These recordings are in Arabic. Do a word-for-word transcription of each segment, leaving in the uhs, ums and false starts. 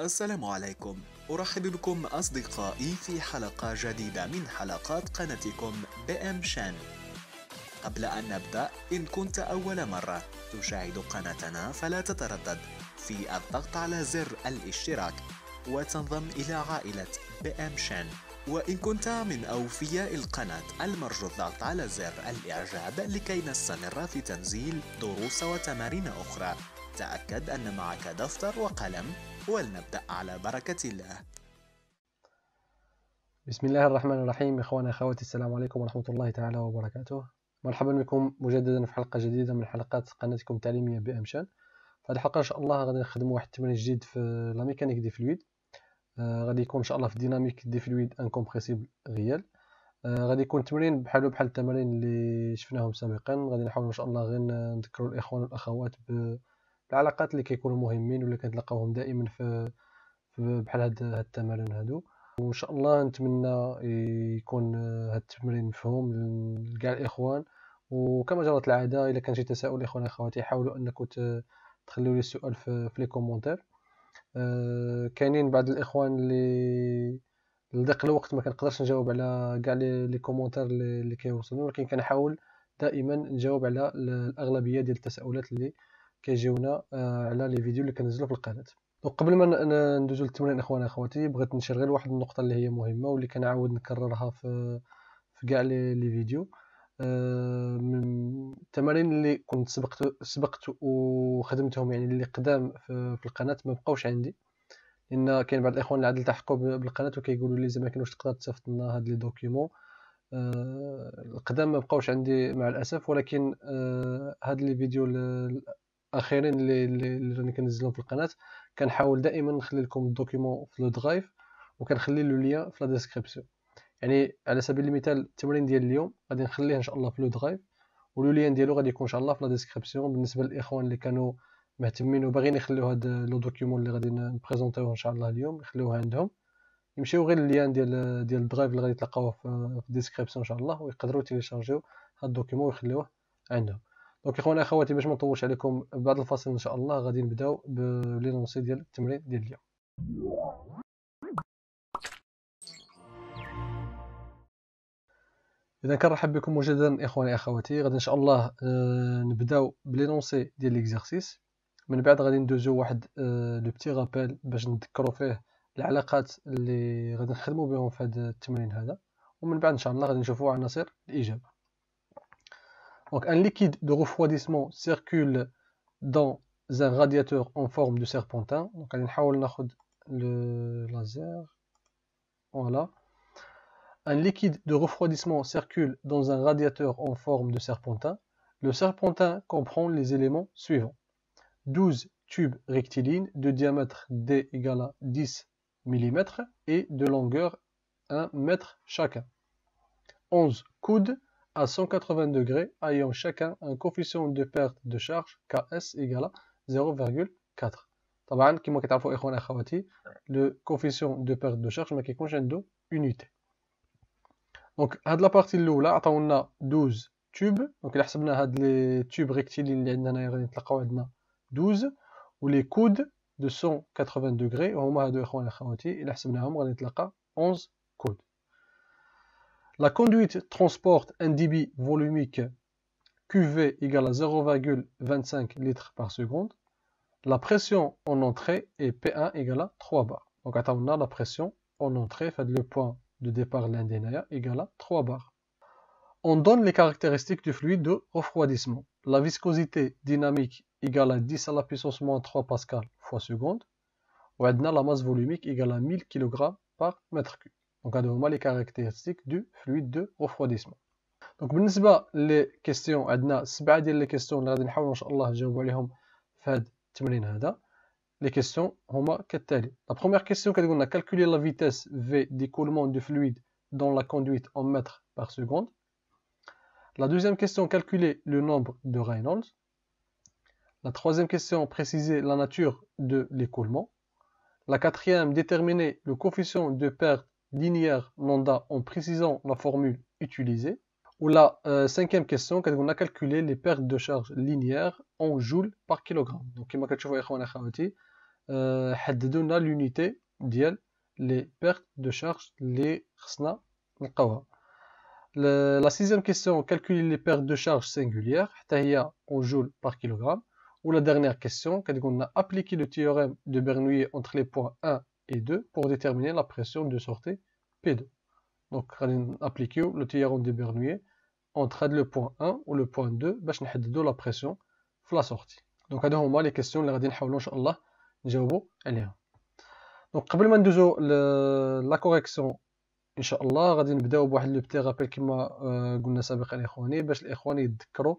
السلام عليكم، أرحب بكم أصدقائي في حلقة جديدة من حلقات قناتكم بأم شان. قبل أن نبدأ، إن كنت أول مرة تشاهد قناتنا فلا تتردد في الضغط على زر الاشتراك وتنضم إلى عائلة بأم شان، وإن كنت من أوفياء القناة المرجو الضغط على زر الإعجاب لكي نستمر في تنزيل دروس وتمارين أخرى. تأكد أن معك دفتر وقلم ولنبدأ على بركة الله. بسم الله الرحمن الرحيم. إخواني أخواتي، السلام عليكم ورحمة الله تعالى وبركاته. مرحبا بكم مجددا في حلقة جديدة من حلقات قناتكم التعليمية بأمشان. في هذه الحلقة إن شاء الله غادي نخدموا واحد التمرين جديد في لا ميكانيك دي فلويد. آه غادي يكون إن شاء الله في ديناميك دي فلويد انكومبريسيبل غيال. آه غادي يكون تمرين بحالو بحال التمارين اللي شفناهم سابقا. غادي نحاول إن شاء الله غير نذكروا الإخوان والأخوات ب العلاقات اللي كيكونوا مهمين واللي كنتلاقاوهم دائما في بحال هاد التمارين هادو، وان شاء الله نتمنى يكون هاد التمرين مفهوم لكاع الاخوان. وكما جرت العاده الا كان شي تساؤل اخوان اخواتي حاولوا انكم تخليوا لي السؤال في لي كومونتير. أه كاينين بعض الاخوان اللي لضيق الوقت ما كنقدرش نجاوب على كاع لي كومونتير اللي كيوصلوا، ولكن كنحاول دائما نجاوب على الاغلبيه ديال التساؤلات اللي كيجيونا على لي فيديو اللي كنزلو في القناه. وقبل ما ندوزو للتمرين اخوان اخواتي، بغيت نشير غير واحد النقطه اللي هي مهمه واللي كنعاود نكررها في في كاع لي فيديو. من التمارين اللي كنت سبقت سبقت وخدمتهم، يعني اللي قدام في, في القناه ما بقاوش عندي، لان كاين بعض الاخوان اللي عاد التحقوا بالقناه وكيقولوا لي زعما كاين واش تقدر تصيفط لنا هاد لي دوكيمون. أه القدام ما بقاوش عندي مع الاسف، ولكن أه هاد لي فيديو اخيرا اللي اللي راني كنزلهم في القناه كنحاول دائما نخلي لكم الدوكيمون في لو درايف وكنخلي له ليا في لا ديسكريبسيون. يعني على سبيل المثال التمرين ديال اليوم غادي نخليه ان شاء الله في لو درايف، ولو ليان ديالو غادي يكون ان شاء الله في لا ديسكريبسيون بالنسبه للاخوان اللي كانوا مهتمين وباغيين يخليو هاد لو دوكيمون اللي غادي نبريزونطيوه ان شاء الله اليوم يخليوه عندهم، يمشيو غير لليان ديال ديال الدرايف اللي غادي تلقاوه في الديسكريبسيون ان شاء الله، ويقدروا تيليشارجيو هاد الدوكيمون ويخليوه عندهم. دونك اخوانا اخواتي، باش ما نطولش عليكم بعد الفاصل ان شاء الله غادي نبداو بلينونسي ديال التمرين ديال اليوم. اذا كنرحب بكم مجددا اخواني اخواتي، غادي ان شاء الله نبداو بلينونسي ديال ليكزارسيس، من بعد غادي ندوزو واحد لو بتي رابيل باش نتذكروا فيه العلاقات اللي غادي نخدموا بهم في هذا التمرين هذا، ومن بعد ان شاء الله غادي نشوفوا عناصر الاجابه. Donc un liquide de refroidissement circule dans un radiateur en forme de serpentin. Donc on va essayer le laser. Voilà. Un liquide de refroidissement circule dans un radiateur en forme de serpentin. Le serpentin comprend les éléments suivants. douze tubes rectilignes de diamètre d égale à dix millimètres et de longueur un mètre chacun. onze coudes à cent quatre-vingts degrés ayant chacun un coefficient de perte de charge K S égale à zéro virgule quatre. طبعا كما كتعرفوا اخوان اخواتي le coefficient de perte de charge ما كيكونش عنده unité. دونك هاد لا بارتي الاولى عطاونا douze tubes. دونك الا حسبنا هاد لي tubes rectilignes اللي عندنا هنايا غادي نتلاقاو عندنا douze و لي coudes de cent quatre-vingts degrés هما هادو اخوان اخواتي الا حسبناهم غادي نتلاقى onze coudes. La conduite transporte un débit volumique Q V égale à zéro virgule vingt-cinq litres par seconde. La pression en entrée est P un égale à trois bars. Donc, on a la pression en entrée, fait le point de départ l'indénaya égale à trois bars. On donne les caractéristiques du fluide de refroidissement. La viscosité dynamique égale à dix à la puissance moins trois pascal fois seconde. On a la masse volumique égale à mille kilogrammes par mètre cube. Donc, on a les caractéristiques du fluide de refroidissement. Donc, بالنسبة للكيستيون عندنا سبعة ديال لي كيستيون اللي غادي نحاولوا ان شاء الله نجاوبوا عليهم في هذا التمرين هذا. لي كيستيون هما كالتالي. لا بروميير كيستيون كتقول لنا calculer la vitesse v d'écoulement du fluide dans la conduite en mètres par seconde. La deuxième question, calculer le nombre de Reynolds. La troisième question, préciser la nature de l'écoulement. La quatrième, déterminer le coefficient de perte linéaire lambda en précisant la formule utilisée. Ou la euh, cinquième question, on a calculé les pertes de charge linéaires en joules par kilogramme. Donc, comme vous pouvez le voir, حددوا لنا لونيتي ديال لي بيرت دو شارج اللي خصنا نلقاوها. لا سيزيام كيسيون كالكولي لي بيرت دو شارج سينغوليير حتى هي اون جول بار كيلوغرام. ولا ديرنيير كيسيون كتقول لنا ابليكي لو تيوريم دو برنويي اونتر لي بوين واحد et deux pour déterminer la pression de sortie P deux. Donc, on applique le théorème de Bernoulli entre le point un ou le point deux pour déterminer la pression de la sortie. Donc, هذا هما les questions اللي غادي نحاولوا ان شاء الله نجاوبوا عليها. Donc, قبل ما ندوزو لا كوريكسيون ان شاء الله غادي نبداو بواحد لو بتي رابيل كما قلنا سابقا اخواني باش الاخوان يتذكروا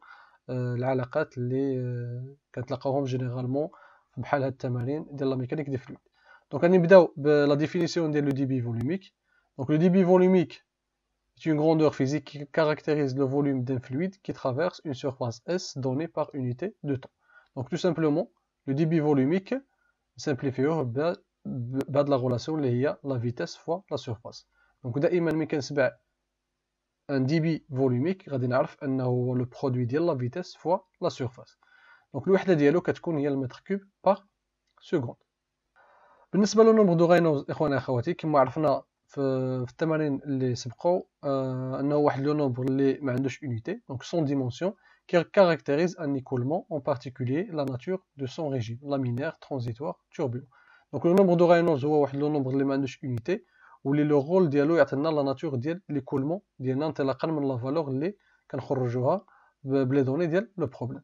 العلاقات اللي كنتلاقاوهم جينيرالمون بحال هاد التمارين ديال لا ميكانيك دي فلويد. Donc, on va de la définition de le débit volumique. Donc, le débit volumique est une grandeur physique qui caractérise le volume d'un fluide qui traverse une surface S donnée par unité de temps. Donc, tout simplement, le débit volumique simplifie de la relation liée la vitesse fois la surface. Donc, un débit volumique, on va savoir le produit de la vitesse fois la surface. Donc, l'unité de l'eau est le mètre cube par seconde. بالنسبه للنمبر دو رينولدز اخوانا اخواتي كما عرفنا في التمارين اللي سبقوا انه واحد لو نومبر اللي ما عندوش اونيتي دونك سون ديمونسيون كي كاركتيريز ان ايكولمون اون بارتيكولي لا ناتور دو سون ريجيم لامينير ترانزيتوار توربولون. دونك لو نومبر دو رينولدز هو واحد لو نومبر اللي ما عندوش اونيتي واللي لو رول ديالو يعطينا لا ناتور ديال ليكولمون ديالنا انطلاقا من لا فالور اللي كنخرجوها بلي دوني ديال لو بروبليم.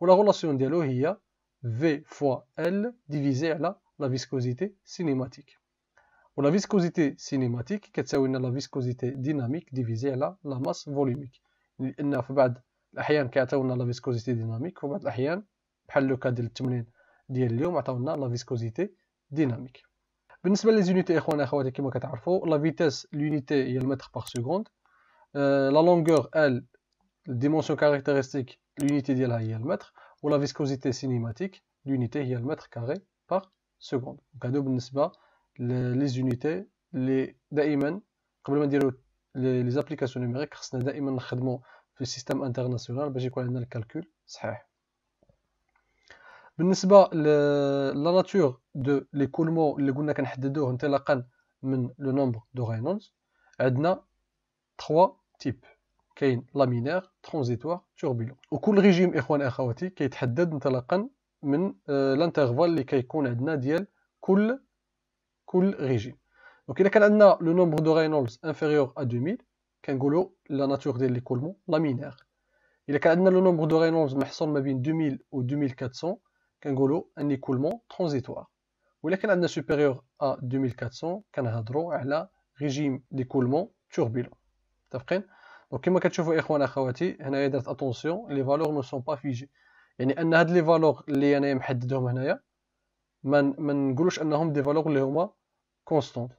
ولا غولاسيون ديالو هي في فوا ال ديفيزي على la viscosité cinématique. Ou la viscosité cinématique, c'est la viscosité dynamique divisée par la masse volumique. Parce que dans la viscosité dynamique, dans le cas de l'tmnin d'aujourd'hui, la viscosité dynamique. بالنسبة للunités, إخواني أخواتي, كما كتعرفوا, la vitesse, l'unité, هي المتر par seconde. La longueur, elle, la dimension caractéristique, l'unité ديالها هي المتر. Ou la viscosité cinématique, l'unité, هي المتر carré par seconde. Donc هادو بالنسبه للي يونيتي اللي دائما قبل ما نديرو لي زابليكاسيون نيميريك خصنا دائما نخدمو في السيستم انترناسيونال باش يكون عندنا الكالكول صحيح. بالنسبه لا ناتور دو ليكولمون اللي قلنا كنحددوه انطلاقا من لو نومبر دو رينولدز عندنا ثلاثة تيب كاين لامينير ترانزيتوار توربولون. وكل ريجيم اخوان اخواتي كيتحدد انطلاقا من الانترفال اللي كيكون عندنا ديال كل كل ريجيم. دونك الا كان عندنا لو نومبر دو رينولدز انفيريور ا deux mille كنقولوا لا ناتور ديال ليكولمون لامينير. الا كان عندنا لو نومبر دو رينولدز محصور ما بين deux mille و deux mille quatre cents كنقولوا ان ليكولمون ترانزيتوار. ولا كان عندنا سوبيريور ا deux mille quatre cents كنهضروا على ريجيم ليكولمون توربولون. متفقين؟ دونك كما كتشوفوا اخوان اخواتي هنايا درت اتونسيون لي فالور نو سون با فيجي. يعني ان هاد لي فالور اللي انايا محددهم هنايا ما ما نقولوش انهم دي فالور اللي هما كونستانت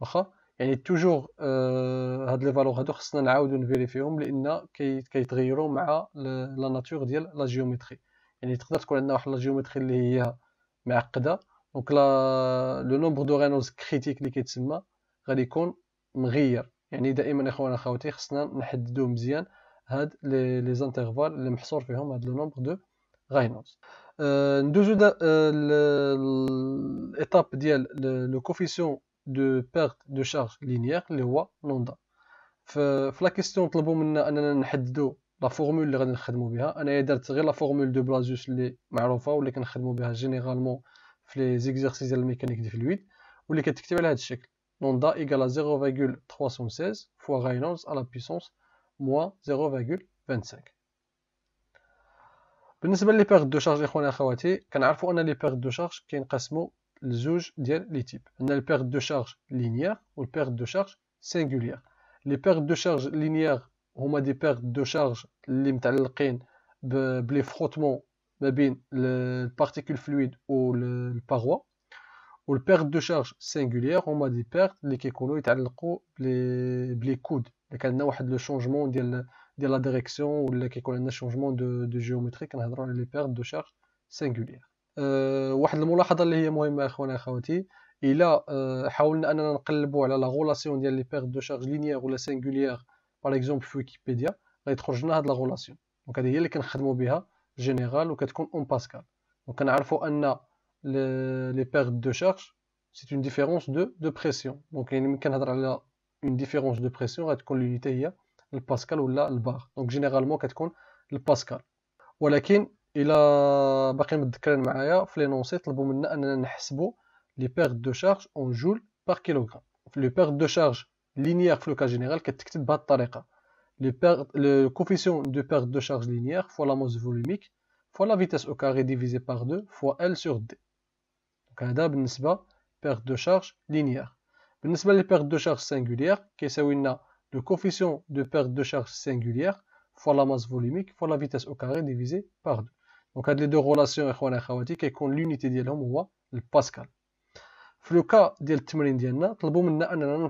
واخا. يعني توجور آه هاد لي فالور هادو خصنا نعاودو نفيريفيهم لان كيتغيروا مع لا ناتور ديال لا جيومتري. يعني تقدر تكون عندنا واحد لا جيومتري اللي هي معقده دونك لا لو نومبر دو رينولدز كريتيك اللي كيتسمى غادي يكون مغير. يعني دائما اخوانا اخواتي خصنا نحددو مزيان هاد لي زانترفال اللي محصور فيهم هاد لو نومبر دو رينولدز. أه ندوزو للإيتاب ديال لو كوفيسيون دو بيرت دو شارج لينيير اللي هو لوندا. في في لا كيستيون طلبوا منا اننا نحددوا لا فورمول اللي غادي نخدموا بها. انايا درت غير لا فورمول دو بلازيوس اللي معروفه واللي كنخدموا بها جينيرالمون في لي زيكزيرسيس ديال الميكانيك دي فلويد واللي كتكتب على هذا الشكل لوندا ايكالا zéro virgule trois cent seize فوا رينولدز على بيسونس موان zéro virgule vingt-cinq. بالنسبه لي بيرت دو شارج اخواني اخواتي كنعرفوا ان لي بيرت دو شارج كينقسموا لزوج ديال لي تيب. عندنا البيرت دو شارج لينيير والبيرت دو شارج سينغوليير. لي بيرت دو شارج لينيير هما دي بيرت دو شارج اللي متعلقين بلي فروتمون ما بين البارتيكول فلويد و الباروا. والبيرت دو شارج سينغوليير هما دي بيرت اللي كيكونوا يتعلقوا بلي بلي كود اللي كان عندنا واحد لو شونجمون ديال ديال لا ديريكسيون ولا كيكون عندنا شونجمون دو دو جيومتري كنهضروا على لي بيرت دو شارج سينغوليير. أه واحد الملاحظه اللي هي مهمه اخواني اخواتي الا أه حاولنا اننا نقلبوا على لا غولاسيون ديال لي بيرت دو شارج لينيير ولا سينغوليير باغ اكزومبل في ويكيبيديا غيتخرج لنا هاد لا غولاسيون. دونك هذه هي اللي كنخدموا بها جينيرال وكتكون اون باسكال. دونك كنعرفوا ان les, les pertes de charge, c'est une différence de, de pression. Donc il y a une différence de pression, l'unité هي الباسكال ولا البار. Donc généralement كتكون الباسكال. ولكن إلا باقي متذكرين معايا في لينونسي طلبوا منا أننا نحسبوا لي بيرت دو شارج أون جول باغ كيلوغرام. لي بيرت دو شارج لينيير في لو كا جينيرال كتكتب بهاد الطريقة. لو كوفيسيون دو بيرت دو شارج لينيير فوا لا موس فولوميك فوا لا فيتاس أو كاري ديفيزي باغ دو فوا إل سور دي. دونك هذا بالنسبة بيرت دو شارج لينيير. بالنسبة لي بيرت دو شارج سانغوليير كيساوي لنا لو كوفيسيون دو بيرت دو شارج سانغوليير فوا لا ماس فولوميك فوا لا فيتاس أو كاري ديفيزي باغ دو. دونك هاد لي دو غولاسيون إخواني أخواتي كيكون لونيتي ديالهم هو الباسكال. في لو كا ديال التمرين ديالنا طلبوا منا أننا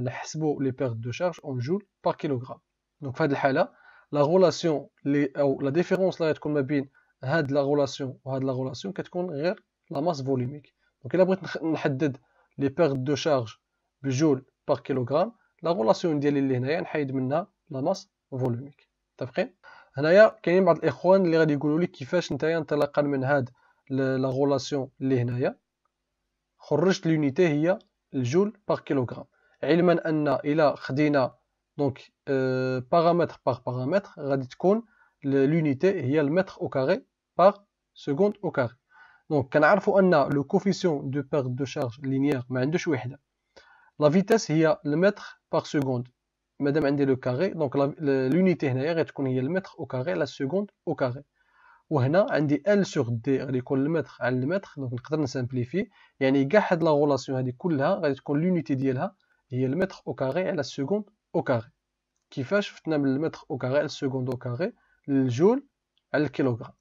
نحسبوا لي بيرت دو شارج أون جول باغ كيلوغرام. دونك في هاد الحالة لا غولاسيون لي أو لا ديفيرونس لي غتكون ما بين هاد لا غولاسيون وهاد لا غولاسيون كتكون غير لا ماس فولوميك. دونك إلا بغيت نحدد لي بيرت دو شارج بجول باغ كيلوغرام لا غولاسيون ديالي اللي هنايا نحيد منها لا ماس فولوميك. متفقين؟ هنايا كاينين بعض الاخوان اللي غادي يقولوا لي كيفاش نتايا انطلاقا من هاد لا غولاسيون اللي هنايا خرجت لونيتي هي الجول باغ كيلوغرام، علما ان الى خدينا دونك اه باغامتر باغ باغامتر غادي تكون لونيتي هي المتر او كاري باغ سكوند او كاري. دونك كنعرفوا ان لو كوفيسيون دو بيرت دو شارج لينيير ما عندوش وحده، لا فيتاس هي المتر باغ سكوند مادام عندي لو كاري. دونك لونيتي هنايا غتكون هي المتر او كاري لا سكوند او كاري، وهنا عندي ال سور دي غادي يكون المتر على المتر. دونك نقدر نسامبليفي، يعني كاع هاد لا غولاسيون هادي كلها غادي تكون لونيتي ديالها هي المتر او كاري على سكوند او كاري. كيفاش شفتنا من المتر او كاري على سكوند او كاري للجول على الكيلوغرام.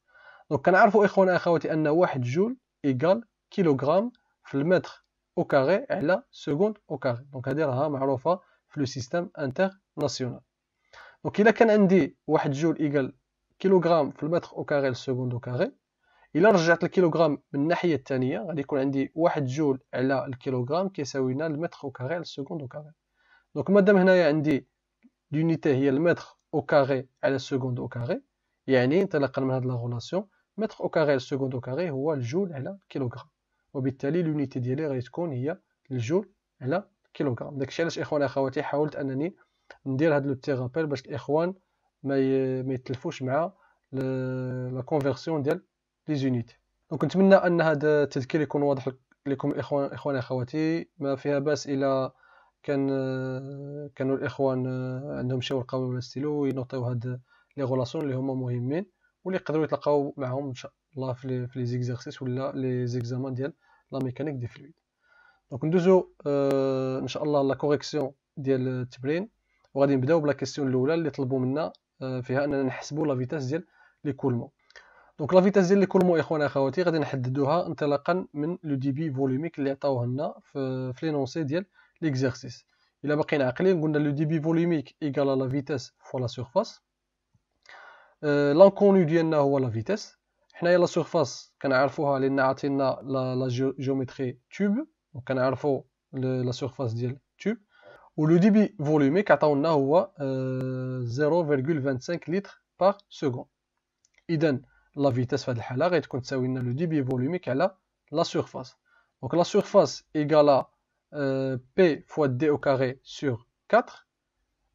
دونك كنعرفوا اخوانا اخواتي ان واحد جول ايكال كيلوغرام في المتر او كاري على سكوند او كاري. دونك هادي راها معروفه في لو سيستيم انترناسيونال. دونك الا كان عندي واحد جول ايكال كيلوغرام في المتر او كاري للسكوند او كاري، الا رجعت الكيلوغرام من الناحيه الثانيه غادي يكون عندي واحد جول على الكيلوغرام كيساوي لنا المتر او كاري للسكوند او كاري. دونك مادام هنايا عندي لونيتي هي المتر او كاري على السكوند او كاري، يعني انطلاقا من هاد لا غولاسيون متر او كاري للسكوند او كاري هو الجول على الكيلوغرام، وبالتالي لونيتي ديالي غادي تكون هي الجول على كيلوغرام. داكشي علاش اخواني اخواتي حاولت انني ندير هاد لو تي رابيل باش الاخوان ما ما يتلفوش مع لا كونفيرسيون ديال لي زونيتي. دونك نتمنى ان هذا التذكير يكون واضح لكم اخوان اخواني اخواتي. ما فيها باس الا كان كانوا الاخوان عندهم شي ورقه ولا ستيلو ينوطيو هاد لي غولاسيون اللي هما مهمين واللي يقدروا يتلاقاو معهم ان شاء الله في لي زيكزارسيس ولا لي زيكزامان ديال لا ميكانيك دي فلويد. دونك ندوزو اه ان شاء الله لا كوريكسيون ديال التمرين، وغادي نبداو بلا كيسيون الاولى اللي طلبوا منا اه فيها اننا نحسبوا لا فيتاس ديال لي كولمون. دونك لا فيتاس ديال لي كولمون اخواني اخواتي غادي نحددوها انطلاقا من لو ديبي فولوميك اللي عطاوه لنا في في لينونسي ديال ليكزيرسيس. الا باقيين عاقلين قلنا لو ديبي فولوميك ايكال لا فيتاس فوا لا سيرفاس. اه لانكوني ديالنا هو لا فيتاس، حنايا لا سيرفاس كنعرفوها لان عطينا لا جيومتري تيوب. دونك كنعرفوا لا سيرفاس ديال التوب، ولو ديبي فولوميك عطاونا هو صفر فاصلة خمسة وعشرين لتر باغ سكوند. اذا لا فيتاس في هذه الحاله غتكون تساوي لنا لو ديبي فولوميك على لا سيرفاس. دونك لا سيرفاس ايكالا بي فوا دي او كاري سور أربعة،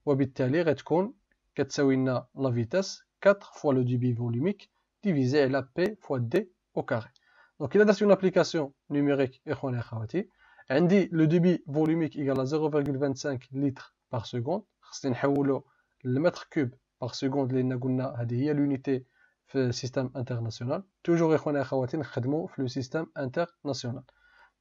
وبالتالي غتكون كتساوي لنا لا فيتاس أربعة فوا لو ديبي فولوميك ديفيزي على بي فوا دي او كاري. دونك إلا درت اون ابليكاسيون نيميريك إخواني أخواتي، عندي لو ديبي فولوميك إيكال صفر فاصلة خمسة وعشرين لتر باغ سكوند، خصني نحولو للمتر كوب باغ سكوند لأن قلنا هذه هي لونيتي في السيستم انترناسيونال. توجور إخواني أخواتي نخدمو في لو سيستم انترناسيونال.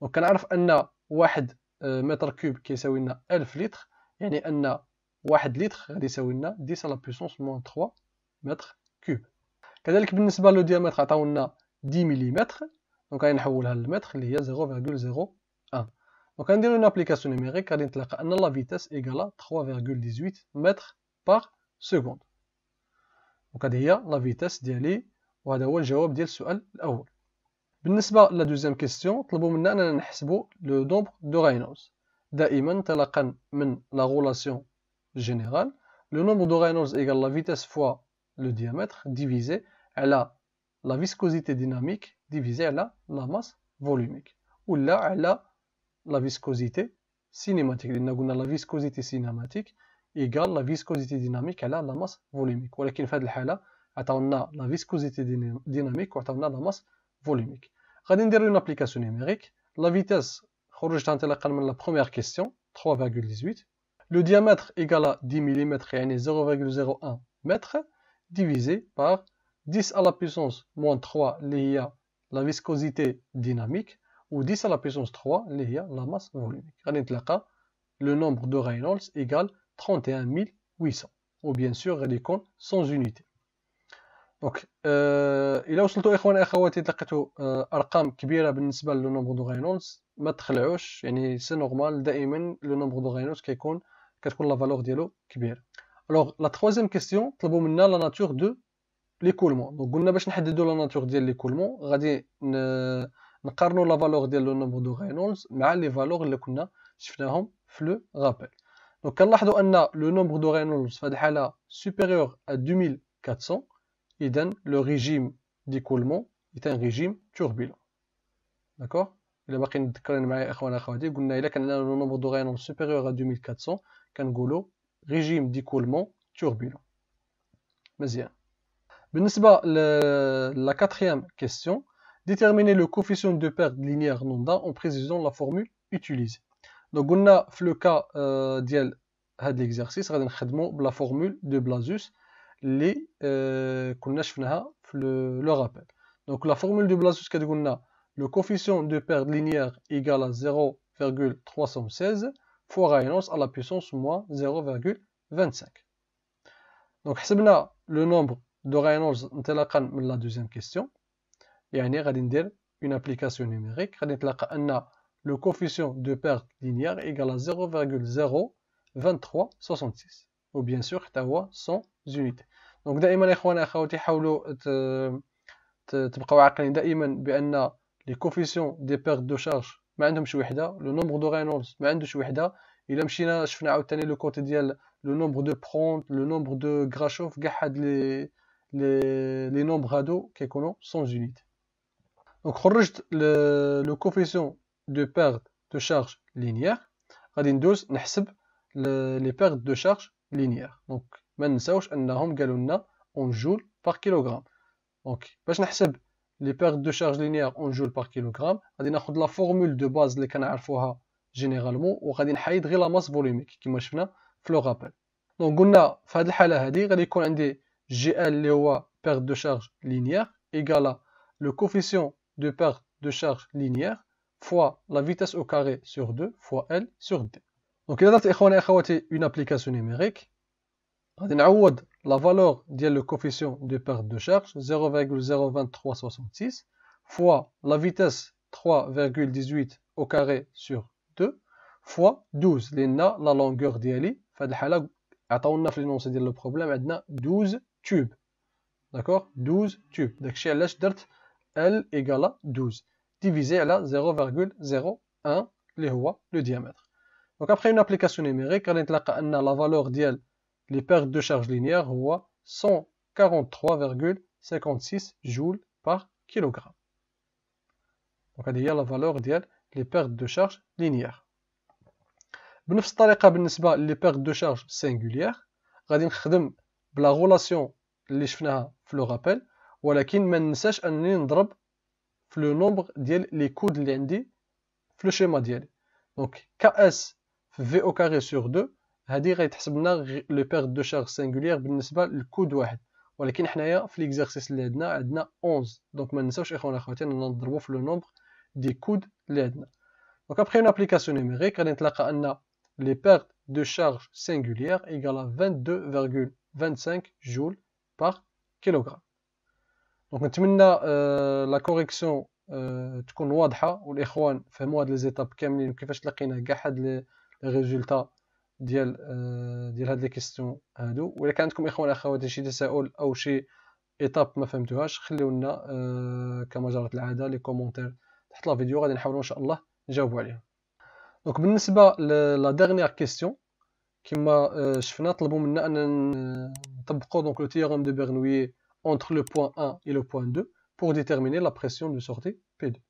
دونك كنعرف أن واحد متر كوب كيساوي لنا ألف لتر، يعني أن واحد لتر غادي يساوي لنا عشرة على بويسونس موان ثلاثة متر كوب. كذلك بالنسبة لو ديامتر عطاولنا عشرة مليمتر. دونك غادي نحولها للمتر اللي هي صفر فاصلة صفر واحد. دونك غنديرو اون ابليكاسيون نيميريك غادي نتلاقى ان لا فيتاس ايكالا ثلاثة فاصلة ثمانية عشر متر باغ سكوند. دونك هذه هي لا فيتاس ديالي، وهذا هو الجواب ديال السؤال الاول. بالنسبه لا دوزيام كيستيون طلبوا منا اننا نحسبوا لو دومبر دو رينولز، دائما انطلاقا من لا غولاسيون جينيرال لو نومبر دو رينولز ايكال لا فيتاس فوا لو ديامتر ديفيزي على لا فيسكوزيتي ديناميك ديفيزي على لا ماس فوليميك ولا على لا فيسكوزيتي سينيماتيك، لأننا قلنا لا فيسكوزيتي سينيماتيك إيكال لا فيسكوزيتي ديناميك على لا ماس فوليميك، ولكن في هذه الحالة عطاونا لا فيسكوزيتي ديناميك وعطاونا لا ماس فوليميك. غادي نديرو اون ابليكاسيون نيميريك. لا فيتاس خرجت انطلاقا من لا بروميير كيستيون ثلاثة فاصلة ثمانية عشر. لو ديامتر إيكال عشرة ملم يعني صفر فاصلة صفر واحد متر divisé par dix à la puissance moins trois اللي هي لا فيسكوزيتي ديناميك و dix à la puissance trois اللي هي لا ماس فوليميك. غادي نتلاقى لو نومبر دو رينولدز إيكال ثلاثة وثلاثين ألف وثمانمائة و بيان سور غادي يكون sans unité. دونك أه... الى وصلتوا اخواني اخواتي تلقيتوا أه... ارقام كبيره بالنسبه لو نومبر دو رينولدز ما تخلعوش، يعني سي نورمال دائما لو نومبر دو رينولدز كيكون كتكون لا فالور ديالو كبيره. الوغ لا تخوازيام كيستيون طلبوا منا لا ناتور دو ليكولمون. دونك قلنا باش نحددوا لا ناتور ديال ليكولمون غادي ن... نقارنوا لا فالور ديال لو نومبر دو رينولدز مع لي فالور اللي كنا شفناهم في لو رابيل. دونك كنلاحظوا ان لو نومبر دو رينولدز في هذه الحاله سوبيريور ا ألفين وأربعمائة. إذن لو ريجيم ديكولمون إيتان ريجيم توربيلون. داكوغ، إلا باقي متذكرين معايا إخوانا أخواتي، قلنا إلا كان لو نومبر دو غينون سوبيريور أ ألفين وأربعمائة كنقولو ريجيم ديكولمون توربيلون. مزيان. بالنسبة لا كاتخيام كيستيون، ديتيرميني لو كوفيسيون دو بيرت لينيير نوندا أون بريزيزون لا فورمول أوتيليزي. دونك قلنا في لو كا ديال هاد ليكزارسيس غادي نخدمو بلا فورمول دو بلازيوس اللي euh, كنا شفناها في لو رابيل. دونك لا فورمول دو بلاسيوس كتقول لنا لو كوفيسيون دو بيرد لينيير ايكال ا صفر فاصلة ثلاثمائة وستة عشر فوا رينولدز ا لا بويسونس موان صفر فاصلة خمسة وعشرين. دونك حسبنا لو نومبر دو رينولدز انطلاقا من لا دوزيام كيستيون، يعني غادي ندير اون ابليكاسيون نيميريك. غادي نتلاقى ان لو كوفيسيون دو بيرد لينيير ايكال ا صفر فاصلة صفر ثلاثة ستة وستين و بيان سور حتى هو مية زونيتي. دونك دائما اخوانا اخواتي حاولوا تبقاو عاقلين دائما بان لي كوفيسيون دي بيرت دو شارج ما عندهمش وحده، لو نومبر دو رينولدز ما عندوش وحده. الا مشينا شفنا عاوتاني لو كوتي ديال لو نومبر دو برونت لو نومبر دو غراشوف كاع هاد لي لي لي نومبر هادو كيكونوا مية زونيتي. دونك خرجت لو كوفيسيون دو بيرت دو شارج لينيير. غادي ندوز نحسب لي بيرت دو شارج لينيير. دونك ما ننساوش انهم قالوا لنا اون جول بار كيلوغرام. دونك باش نحسب لي بيرت دو شارج لينيير اون جول بار كيلوغرام غادي ناخذ لا فورمول دو باز اللي كنعرفوها جينيرالمون وغادي نحيد غير لا ماس فوليميك كما شفنا في لو رابيل. دونك قلنا في هذه الحاله هذه غادي يكون عندي جي ال اللي هو بيرت دو شارج لينيير ايكالا لو كوفيسيون دو بيرت دو شارج لينيير فوا لا فيتاس او كاري سور اثنين فوا ال سور دي. دونك الا درت اخواني اخواتي اون ابليكاسيون نيميريك غادي نعوض لا فالور ديال لو كوفيسيون دو بيرت دو شارج صفر فاصلة صفر ثلاثة ستة وستين فوا لا فيتاس ثلاثة فاصلة ثمانية عشر او كاري سور اثنين فوا اثنا عشر لان لا لونغور ديالي في هذه الحاله عطاونا في لينونسي ديال لو بروبليم عندنا اثنا عشر توب. داكوغ، اثنا عشر توب. داكشي علاش درت ال ايكالا اثنا عشر ديفيزي على صفر فاصلة صفر واحد اللي هو لو ديامتر. دونك ابخي اون ابليكاسيون نيميريك غادي نتلاقى ان لا فالور ديال لي بيرت دو شارج لينيير هو مية وثلاثة وأربعين فاصلة ستة وخمسين جول بار كيلوغرام. دونك هذه هي لا فالور ديال لي بيرت دو شارج لينيير. بنفس الطريقه بالنسبه لي بيرت دو شارج سينغوليير غادي نخدم بلا غولاسيون اللي شفناها في لو رابيل، ولكن ما ننساش انني نضرب في لو نومبر ديال لي كود اللي عندي في لو شيما ديالي. دونك كاس في في او كاري سور اثنين هادي غيتحسب لنا لو بيرت دو شارج سينغوليير بالنسبه للكود واحد، ولكن حنايا في ليكزارسيس اللي عندنا عندنا أحد عشر. دونك ما ننساوش اخوان اخواتي اننا نضربوا في لو نومبر دي كود اللي عندنا. دونك ابخي اون ابليكاسيون نيميريك غادي نتلاقى ان لي بيرت دو شارج سينغوليير ايكالا اثنين فاصلة خمسة وعشرين جول بار كيلوغرام. دونك نتمنى أه لا كوريكسيون أه تكون واضحه والاخوان فهموا هاد لي زيتاب كاملين وكيفاش تلاقينا كاع هاد لي ريزولتا ديال ديال هاد لي كيستيون هادو. ولا كان عندكم اخوان اخواتي شي تساؤل او شي ايطاب ما فهمتوهاش خليونا كما جرت العاده لي كومونتير تحت لا فيديو غادي نحاولوا ان شاء الله نجاوبوا عليهم. دونك بالنسبه لا ديرنيير كيستيون كما شفنا طلبوا منا ان نطبقوا دونك لو تيورم دو برنويي entre le point un et le point deux pour déterminer la pression de sortie P deux.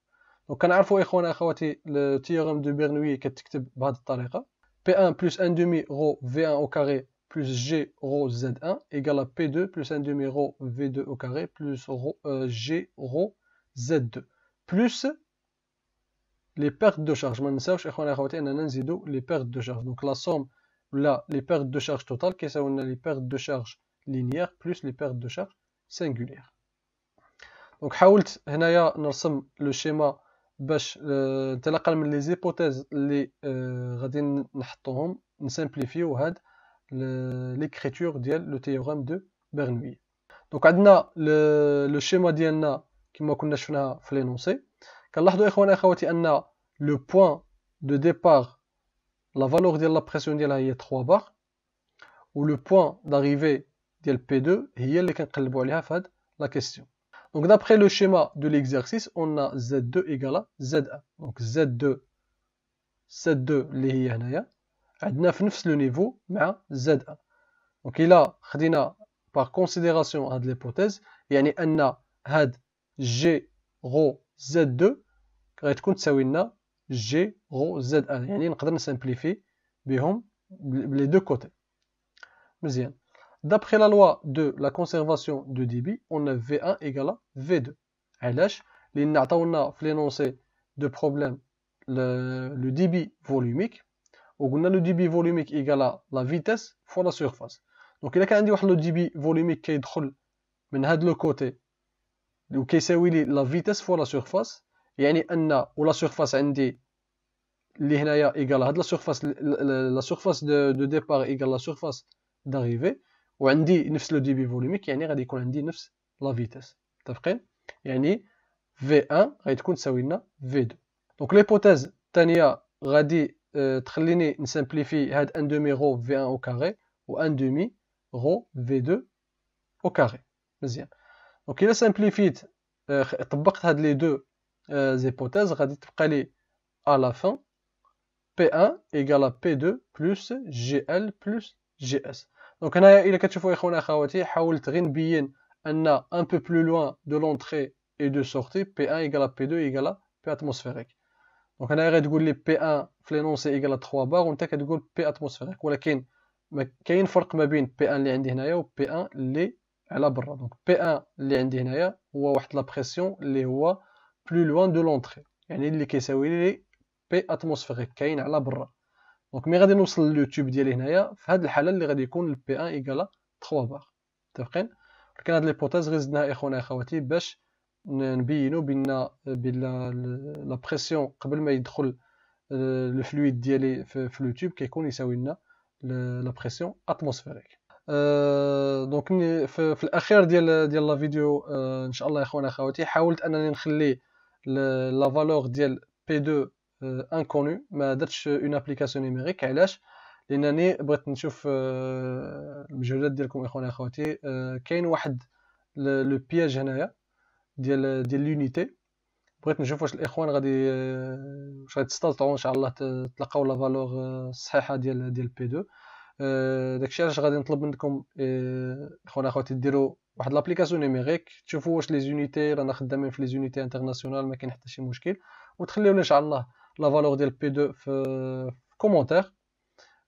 وكنعرفوا اخوانا اخواتي التيورم دو بيرنوي كتكتب بهذه الطريقه بي واحد بلس واحد دومي غو في واحد او كاري بلس جي غو زد واحد ايكال بي اثنين بلس واحد دومي غو في اثنين او كاري بلس غو جي غو زد اثنين بلس لي بيرت دو شارج. ما ننساوش اخوانا اخواتي اننا نزيدو لي بيرت دو شارج دونك لا سوم ولا لي بيرت دو شارج توتال كيساوي لنا لي بيرت دو شارج لينيير بلس لي بيرت دو شارج سينغولير. دونك حاولت هنايا نرسم لو شيما باش نتلاقى من لي زيبوتيز اللي غادي نحطوهم نسامبليفيو هاد ليكريتور ديال لو تيورم دو برنوي. دونك عندنا لو شيما ديالنا كما كنا شفناها في لينونسي. كنلاحظوا اخوانا اخواتي ان لو بوين دو ديبار لا فالور ديال لا بريسيون ديالها هي ثلاثة بار و لو بوين داريفي ديال بي اثنين هي اللي كنقلبوا عليها في هاد لا كيسيون. Donc d'après le schéma de l'exercice, on a Z deux égale à Z un. Donc Z deux, Z deux, les yanaya, adna fnfs le niveau, mais Z un. Donc il a, khadina, par considération à l'hypothèse, yani anna had G rho Z deux, ghad tkun tsawina G rho Z un. Yani nqdar nsimplifier bihom les deux côtés. Mzyan. D'après la loi de la conservation de débit, on a V un égale à V deux. علاش؟ لأن عطاونا في l'énoncé de problème le, le débit volumique. وقلنا le débit volumique égale à la vitesse fois la surface. Donc إلا كان عندي واحد le débit volumique كيدخل من هاد لو كوتي وكيساوي لي la vitesse fois la surface. يعني أن ولا surface عندي اللي هنايا إيكال هاد la surface la surface de, de départ إيكال la surface d'arrivée. وعندي نفس لو ديبي فوليميك يعني غادي يكون عندي نفس لا فيتاس. متفقين؟ يعني في واحد غادي تكون تساوي لنا في اثنين. دونك ليبوتيز الثانيه غادي اه تخليني نسامبليفي هاد واحد دومي غو في واحد او كاري و واحد دومي غو في اثنين او كاري. مزيان. دونك الا سامبليفيت اه طبقت هاد لي دو اه زيبوتيز غادي تبقى لي ا لا فان بي واحد ايكال بي اثنين بلس جي ال بلس جي اس. دونك هنايا الا كتشوفوا اخونا اخواتي حاولت غير نبين ان ان بو بلو لوان دو لونتري اي دو سورتي بي واحد ايكال بي اثنين ايكال بي اتموسفيريك. دونك هنايا غتقول لي بي واحد في لينونسي ايكال ثلاثة بار وانت كتقول بي اتموسفيريك ولكن كاين فرق ما بين بي واحد اللي عندي هنايا و بي واحد اللي على برا. دونك بي واحد اللي عندي هنايا هو واحد لا بريسيون اللي هو بلو لوان دو لونتري يعني اللي كيساوي لي بي اتموسفيريك كاين على برا. دونك ملي غادي نوصل لو تيوب ديالي هنايا في هاد الحاله اللي غادي يكون البي واحد ايكال ثلاثة بار. متفقين؟ ولكن هاد ليبوتيز غير زدناها اخونا اخواتي باش نبينو بان بان لا بريسيون قبل ما يدخل لو فلويد ديالي في لو تيوب كيكون يساوي لنا لا بريسيون اتموسفيريك. دونك في الاخير ديال ديال لا فيديو ان شاء الله اخونا اخواتي حاولت انني نخلي لا فالور ديال بي اثنين انكونو ما درتش اون ابليكاسيون نيميريك. علاش؟ لانني بغيت نشوف المجهودات ديالكم اخواني اخواتي. كاين واحد لو بياج هنايا ديال ديال لونيتي بغيت نشوف واش الاخوان غادي واش غادي تستطيعوا ان شاء الله تلقاو لا فالور الصحيحه ديال ديال بي اثنين. داكشي علاش غادي نطلب منكم اخواني اخواتي ديروا واحد لابليكاسيون نيميريك تشوفوا واش لي زونيتي رانا خدامين في لي زونيتي انترناسيونال ما كاين حتى شي مشكل وتخليو لنا ان شاء الله لا فالور ديال بي اثنين في كومونتير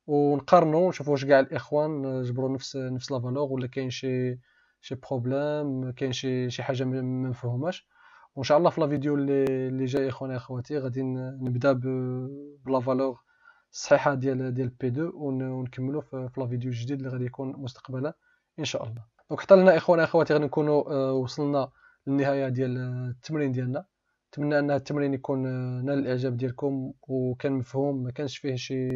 ونقارنوا نشوفوا واش كاع الاخوان جبروا نفس نفس لا فالور ولا كاين شي شي بروبليم كاين شي شي حاجه ما مفهوماش. وان شاء الله في لا فيديو اللي اللي جاي اخواني اخواتي غادي نبدا بلا فالور الصحيحه ديال ديال بي اثنين ونكملوا في لا فيديو الجديد اللي غادي يكون مستقبلا ان شاء الله. دونك حتى لهنا اخواني اخواتي غادي نكونوا وصلنا للنهايه ديال التمرين ديالنا. نتمنى ان التمرين يكون نال الاعجاب ديالكم وكان مفهوم ما كانش فيه شي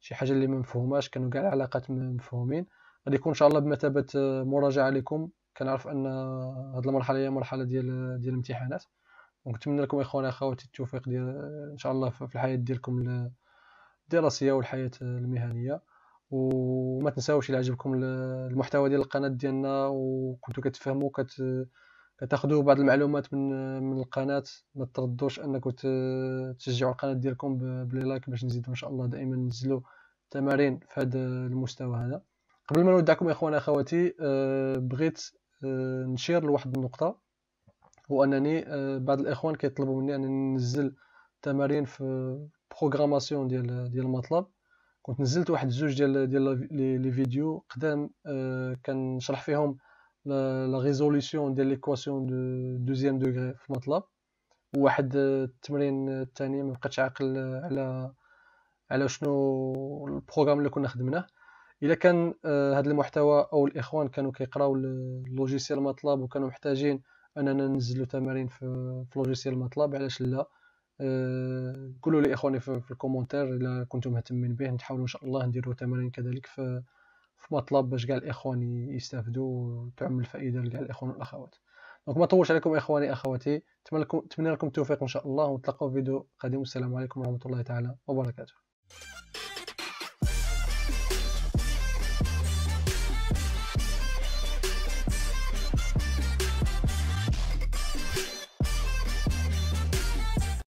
شي حاجه اللي ما مفهوماش كانوا كاع العلاقات مفهومين. غادي يكون ان شاء الله بمثابه مراجعه لكم. كنعرف ان هاد المرحله هي مرحله ديال ديال الامتحانات. دونك نتمنى لكم اخوانا اخواتي التوفيق ديال ان شاء الله في الحياه ديالكم الدراسيه والحياه المهنيه. وما تنساوش الى عجبكم المحتوى ديال القناه ديالنا وكنتو كتفهموا كت تاخذوا بعض المعلومات من من القناه ما تردوش انكم تشجعوا القناه ديالكم بلي لايك باش نزيدوا ان شاء الله دائما ننزلوا تمارين في هذا المستوى هذا. قبل ما نودعكم اخوانا اخواتي بغيت نشير لواحد النقطه هو انني بعض الاخوان كيطلبوا مني انني ننزل تمارين في بروغراماسيون ديال ديال المطلب. كنت نزلت واحد زوج ديال ديال لي فيديو قدام كنشرح فيهم لا ريزوليسيون ديال ليكواسيون دو دوزيام دوغري في المطلب، وواحد التمرين الثاني ما بقيتش عاقل على على شنو البروغرام اللي كنا خدمناه. الا كان هذا المحتوى او الاخوان كانوا كيقراو اللوجيسيال المطلب وكانوا محتاجين اننا ننزلوا تمارين في لوجيسيال المطلب، علاش لا؟ قولوا لي اخواني في الكومنتير الا كنتم مهتمين به، نحاولوا ان شاء الله نديروا تمارين كذلك في في مطلب باش كاع الاخوان يستافدوا وتعمل فائده لكاع الاخوان والاخوات. دونك ما طولش عليكم اخواني اخواتي، نتمنى لكم التوفيق ان شاء الله، ونتلاقاو في فيديو قادم، والسلام عليكم ورحمه الله تعالى وبركاته.